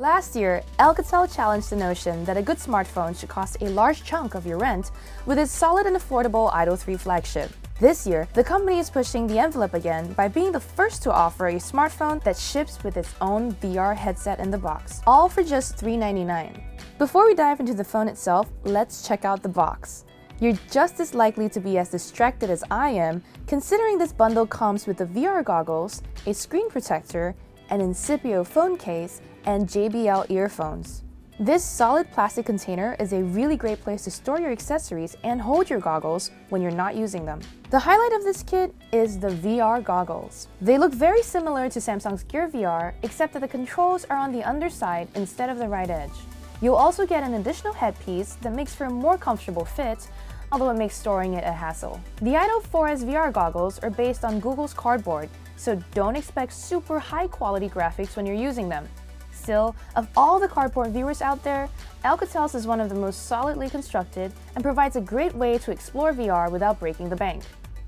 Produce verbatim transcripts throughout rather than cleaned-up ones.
Last year, Alcatel challenged the notion that a good smartphone should cost a large chunk of your rent with its solid and affordable Idol three flagship. This year, the company is pushing the envelope again by being the first to offer a smartphone that ships with its own V R headset in the box, all for just three ninety-nine. Before we dive into the phone itself, let's check out the box. You're just as likely to be as distracted as I am, considering this bundle comes with the V R goggles, a screen protector, an Incipio phone case, and J B L earphones. This solid plastic container is a really great place to store your accessories and hold your goggles when you're not using them. The highlight of this kit is the V R goggles. They look very similar to Samsung's Gear V R, except that the controls are on the underside instead of the right edge. You'll also get an additional headpiece that makes for a more comfortable fit, although it makes storing it a hassle. The Idol four S V R goggles are based on Google's Cardboard, so don't expect super high-quality graphics when you're using them. Still, of all the Cardboard viewers out there, Alcatel's is one of the most solidly constructed and provides a great way to explore V R without breaking the bank.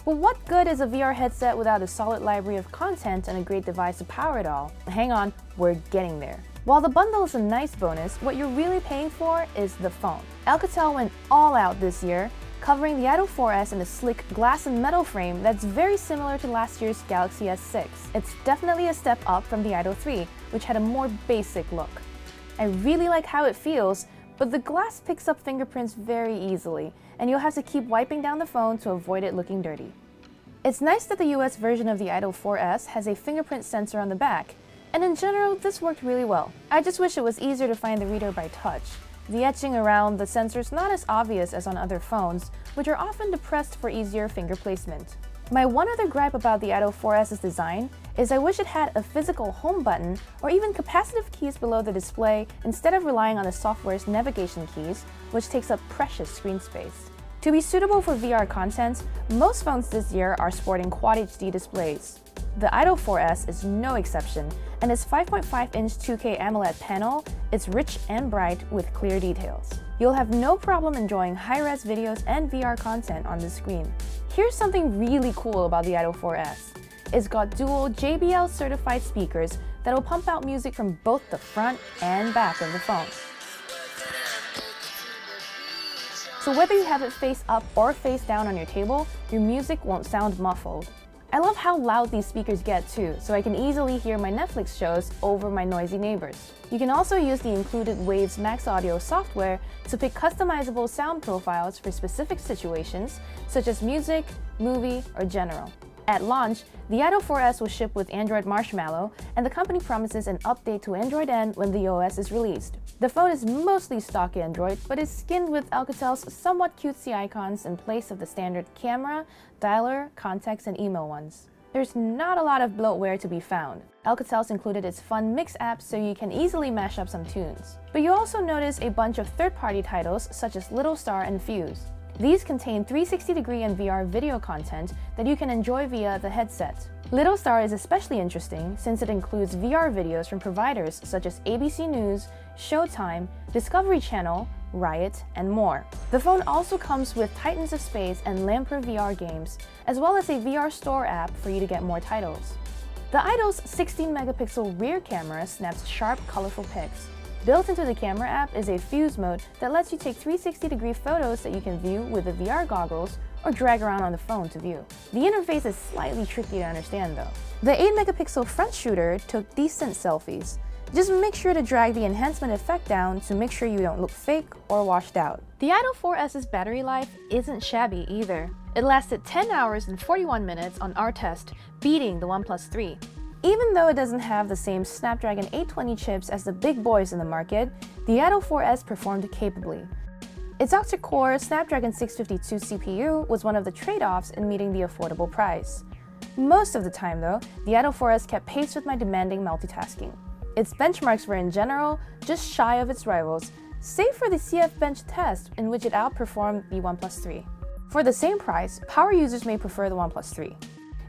But what good is a V R headset without a solid library of content and a great device to power it all? Hang on, we're getting there. While the bundle is a nice bonus, what you're really paying for is the phone. Alcatel went all out this year, covering the Idol four S in a slick glass and metal frame that's very similar to last year's Galaxy S six. It's definitely a step up from the Idol three, which had a more basic look. I really like how it feels, but the glass picks up fingerprints very easily, and you'll have to keep wiping down the phone to avoid it looking dirty. It's nice that the U S version of the Idol four S has a fingerprint sensor on the back, and in general, this worked really well. I just wish it was easier to find the reader by touch. The etching around the sensor is not as obvious as on other phones, which are often depressed for easier finger placement. My one other gripe about the Idol four S's design is I wish it had a physical home button or even capacitive keys below the display instead of relying on the software's navigation keys, which takes up precious screen space. To be suitable for V R content, most phones this year are sporting Quad H D displays. The Idol four S is no exception, and its five point five inch two K AMOLED panel is rich and bright with clear details. You'll have no problem enjoying high-res videos and V R content on the screen. Here's something really cool about the Idol four S. It's got dual J B L-certified speakers that'll pump out music from both the front and back of the phone. So whether you have it face up or face down on your table, your music won't sound muffled. I love how loud these speakers get too, so I can easily hear my Netflix shows over my noisy neighbors. You can also use the included Waves Max Audio software to pick customizable sound profiles for specific situations, such as music, movie, or general. At launch, the Idol four S will ship with Android Marshmallow, and the company promises an update to Android N when the O S is released. The phone is mostly stock Android, but is skinned with Alcatel's somewhat cutesy icons in place of the standard camera, dialer, contacts, and email ones. There's not a lot of bloatware to be found. Alcatel's included its fun mix app so you can easily mash up some tunes. But you also notice a bunch of third-party titles such as Little Star and Fuse. These contain three sixty degree and V R video content that you can enjoy via the headset. Little Star is especially interesting since it includes V R videos from providers such as A B C News, Showtime, Discovery Channel, Riot, and more. The phone also comes with Titans of Space and Lamper V R games, as well as a V R store app for you to get more titles. The Idol's sixteen megapixel rear camera snaps sharp, colorful pics. Built into the camera app is a Fuse mode that lets you take three sixty degree photos that you can view with the V R goggles or drag around on the phone to view. The interface is slightly tricky to understand though. The eight megapixel front shooter took decent selfies. Just make sure to drag the enhancement effect down to make sure you don't look fake or washed out. The Idol four S's battery life isn't shabby either. It lasted ten hours and forty-one minutes on our test, beating the OnePlus three. Even though it doesn't have the same Snapdragon eight twenty chips as the big boys in the market, the Idol four S performed capably. Its Octa-core Snapdragon six fifty-two C P U was one of the trade-offs in meeting the affordable price. Most of the time though, the Idol four S kept pace with my demanding multitasking. Its benchmarks were in general just shy of its rivals, save for the C F Bench test in which it outperformed the OnePlus three. For the same price, power users may prefer the OnePlus three.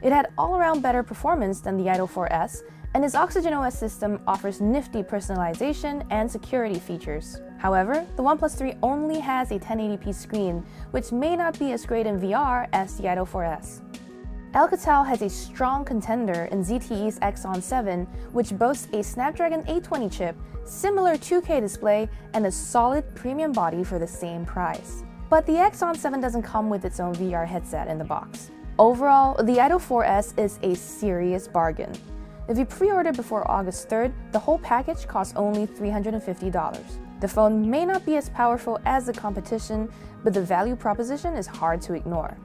It had all-around better performance than the Idol four S, and its OxygenOS system offers nifty personalization and security features. However, the OnePlus three only has a ten eighty p screen, which may not be as great in V R as the Idol four S. Alcatel has a strong contender in Z T E's Axon seven, which boasts a Snapdragon eight twenty chip, similar two K display, and a solid premium body for the same price. But the Axon seven doesn't come with its own V R headset in the box. Overall, the Idol four S is a serious bargain. If you pre-order before August third, the whole package costs only three hundred fifty dollars. The phone may not be as powerful as the competition, but the value proposition is hard to ignore.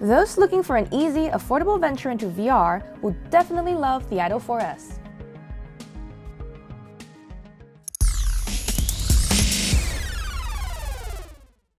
Those looking for an easy, affordable venture into V R will definitely love the Idol four S.